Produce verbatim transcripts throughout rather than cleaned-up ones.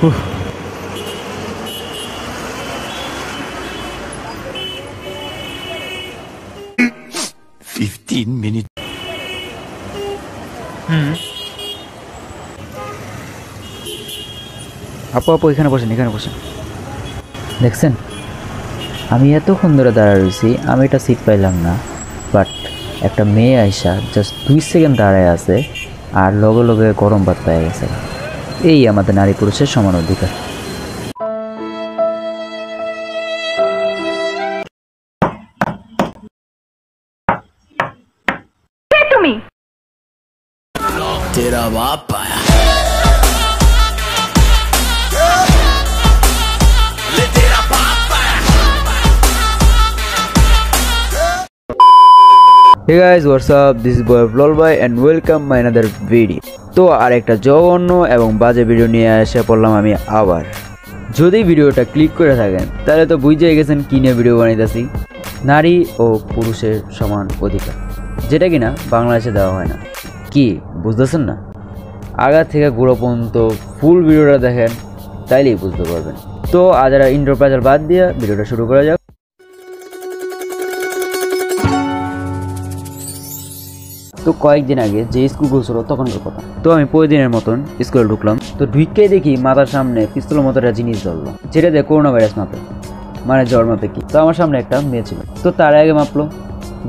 Fifteen minutes. Hmm. Apo apo ekhane boshen ekhane boshen. Dekhchen? Ami eto khondore dara royechi, ami eta seat pailam na, but ekta meye aisha just two second daraye ache ar loge loge gorom bhat paye geche. এই আমাদের নারী পুরুষের সমান অধিকার। কে তুমি? तेरा बाप आया। ले तेरा बाप आया। Hey guys, what's up? This is boy of LOL Bhai and welcome my another video. তো আর একটা জঘন্য এবং বাজে ভিডিও নিয়ে এসে পড়লাম আমি আবার। যদি ভিডিওটা ক্লিক করে থাকেন তাহলে তো বুঝেই গেছেন কি নিয়ে ভিডিও বানাইতাছি, নারী ও পুরুষের সমান অধিকার, যেটা কিনা বাংলাদেশে দেওয়া হয় না। কি বুঝতেছেন না? আগা থেকে গুঁড়ো পর্যন্ত ফুল ভিডিওটা দেখেন তাইলেই বুঝতে পারবেন। তো আজ আর ইন্ট্রো প্যাচাল বাদ দিয়ে ভিডিওটা শুরু করা যাক। তো কয়েকদিন আগে যে স্কুল গেছিল তখনকার কথা। তো আমি প্রতিদিনের মতন স্কুলে ঢুকলাম, তো ঢুককেই দেখি মাথার সামনে পিস্তলের মতো একটা জিনিস জ্বললো, যেটা দিয়ে করোনা ভাইরাস মাপে, মানে জ্বর মাপে কি। তো আমার সামনে একটা মেয়ে ছিল, তো তার আগে মাপলো,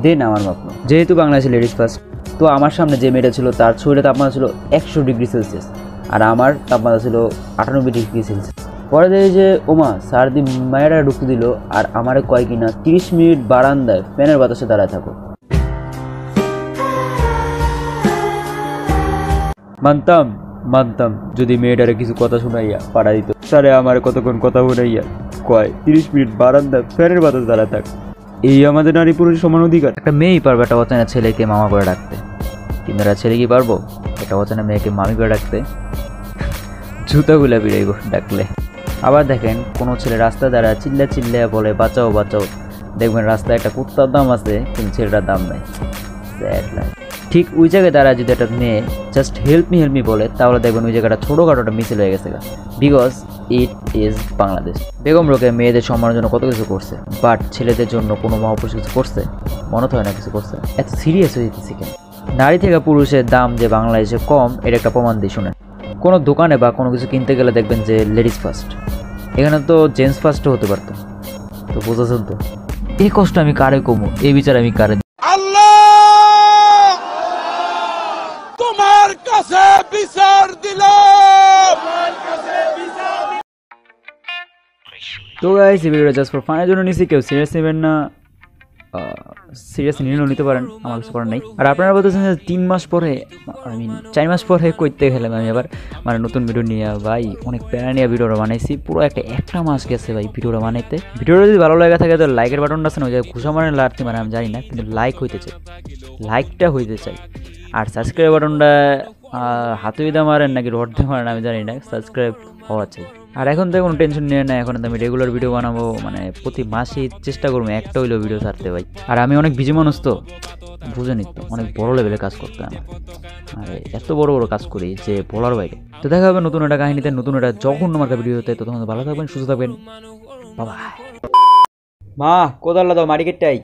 দেন আমার মাপলো। যেহেতু বাংলাদেশে লেডিস ফার্স্ট, তো আমার সামনে যে মেয়েটা ছিল তার শরীরে তাপমাত্রা ছিল একশো ডিগ্রি সেলসিয়াস আর আমার তাপমাত্রা ছিল আটানব্বই ডিগ্রি সেলসিয়াস। পরে দেখি যে ওমা সারদি মায়েরা ঢুকতে দিল আর আমার কয় কিনা তিরিশ মিনিট বারান্দায় ফ্যানের বাতাসে দাঁড়ায় থাকো। মানতাম মানতাম যদি মেয়েটারে কিছু কথা শোনাইয়া পাড়া দিত, স্যারে আমার কতক্ষণ কথা শোনাইয়া কয় তিরিশ মিনিট বারান্দা ফ্যানের বাতাস দাঁড়া থাক। এই আমাদের নারী পুরুষ সমান অধিকার। একটা মেয়েই পারবে একটা অচেনা ছেলেকে মামা করে ডাকতে, কিন্তু একটা ছেলে কি পারবো একটা অচেনা মেয়েকে মামি করে ডাকতে? জুতাগুলা বিড়াই ডাকলে। আবার দেখেন কোনো ছেলে রাস্তা দ্বারা চিল্লা চিল্লা বলে বাঁচাও বাঁচাও, দেখবেন রাস্তায় একটা কুর্তার দাম আছে কিন্তু ছেলেটার দাম নেই। ঠিক ওই জায়গায় দাঁড়ায় যদি একটা মেয়ে just help me help me বলে, তাহলে দেখবেন ওই জায়গাটা ছোটোখাটো একটা মিছিল হয়ে গেছে, because it is Bangladesh. Begum Rokeya মেয়েদের সম্মানের জন্য কত কিছু করছে, বাট ছেলেদের জন্য কোনো মহাপুরুষ কিছু করছে? মনে হয় না কিছু করছে। এত সিরিয়াস হয়ে যেতেছি কেন? নারী থেকে পুরুষের দাম যে বাংলাদেশে কম, এটা একটা প্রমাণ দিয়ে শুনেন। কোনো দোকানে বা কোনো কিছু কিনতে গেলে দেখবেন যে লেডিস ফার্স্ট, এখানে তো জেন্টস ফার্স্টও হতে পারতো। তো বুঝেছেন তো এই কষ্ট আমি কারে কমু, এই বিচার আমি কারে? তো গাইস এই ভিডিওটা জাস্ট ফর ফানের জন্য নিছি, কেউ সিরিয়াস নেবেন না। সিরিয়াস নিলেও নিতে পারেন, আমার কিছু করার নেই। আর আপনারা বলতেছেন যে তিন মাস পরে আই মিন চার মাস পরে করতে গেলাম আমি আবার মানে নতুন ভিডিও নিয়ে। ভাই অনেক প্যারা নিয়ে ভিডিওটা বানাইছি, পুরো একটা একটা মাস গেছে ভাই ভিডিওটা বানাইতে। ভিডিওটা যদি ভালো লাগা থাকে তো লাইকের বাটনটা আছে না, ওই ঘুষা মানে লাগতে মানে আমি জানি না, কিন্তু লাইক হইতে চাই, লাইকটা হইতে চাই। আর সাবস্ক্রাইব বাটনটা হাতে দিয়ে মারেন নাকি রড দিয়ে মারেন আমি জানি না, সাবস্ক্রাইব হওয়া চাই। আর এখন তো কোনো টেনশন নিয়ে না, এখন তো আমি রেগুলার ভিডিও বানাবো, মানে প্রতি মাসেই চেষ্টা করবো একটা হইলেও ভিডিও ছাড়তে ভাই। আর আমি অনেক বিজি মানুষ তো বুঝে নিত, অনেক বড়ো লেভেলে কাজ করতে আমার, আর এত বড় বড় কাজ করি যে বলার বাইরে। তো দেখা হবে নতুন একটা কাহিনীতে, নতুন একটা যখন আমার ভিডিওতে। তো তখন ভালো থাকবেন, সুস্থ থাকবেন, বাবা। মা কোদাল দাও মার্কেটটাই।